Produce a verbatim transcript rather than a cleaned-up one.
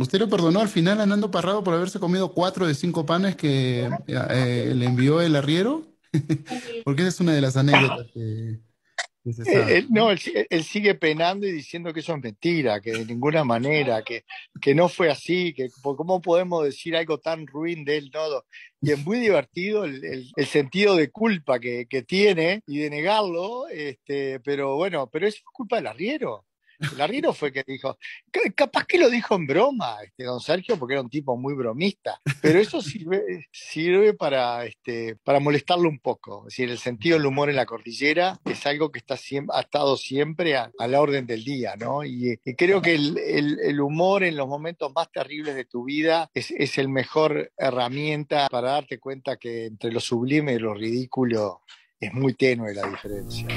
Usted lo perdonó al final a Nando Parrado por haberse comido cuatro de cinco panes que eh, le envió el arriero, porque esa es una de las anécdotas que, que se sabe. Eh, no, él, él sigue penando y diciendo que eso es mentira, que de ninguna manera, que, que no fue así, que cómo podemos decir algo tan ruin de él, todo. Y es muy divertido el, el, el sentido de culpa que, que tiene y de negarlo, este, pero bueno, pero es culpa del arriero. El arriero fue que dijo, capaz que lo dijo en broma, este, don Sergio, porque era un tipo muy bromista, pero eso sirve, sirve para, este, para molestarlo un poco. Es decir, el sentido del humor en la cordillera es algo que está siempre, ha estado siempre a, a la orden del día, ¿no? Y, y creo que el, el, el humor en los momentos más terribles de tu vida es, es el mejor herramienta para darte cuenta que entre lo sublime y lo ridículo es muy tenue la diferencia.